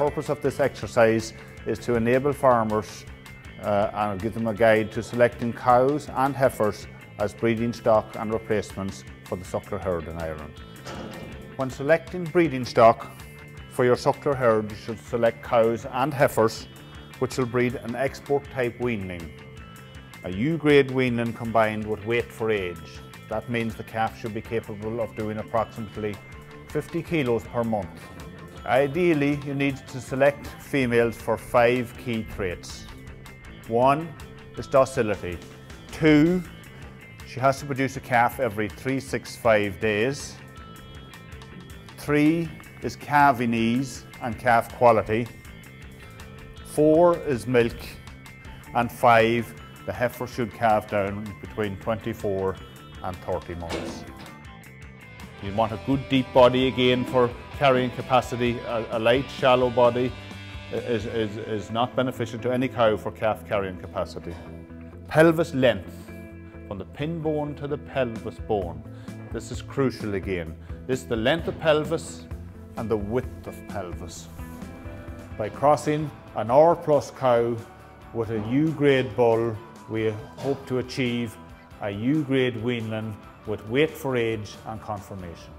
purpose of this exercise is to enable farmers and give them a guide to selecting cows and heifers as breeding stock and replacements for the suckler herd in Ireland. When selecting breeding stock for your suckler herd, you should select cows and heifers which will breed an export type weanling, a U-grade weanling combined with weight for age. That means the calf should be capable of doing approximately 50 kilos per month. Ideally, you need to select females for 5 key traits. 1 is docility. 2, she has to produce a calf every 365 days. 3 is calving ease and calf quality. 4 is milk. And 5, the heifer should calve down between 24 and 30 months. You want a good deep body again for carrying capacity. A light, shallow body is not beneficial to any cow for calf carrying capacity. Pelvis length, from the pin bone to the pelvis bone. This is crucial again. This is the length of pelvis and the width of pelvis. By crossing an R+ cow with a U-grade bull, we hope to achieve a U-grade weanling with weight for age and conformation.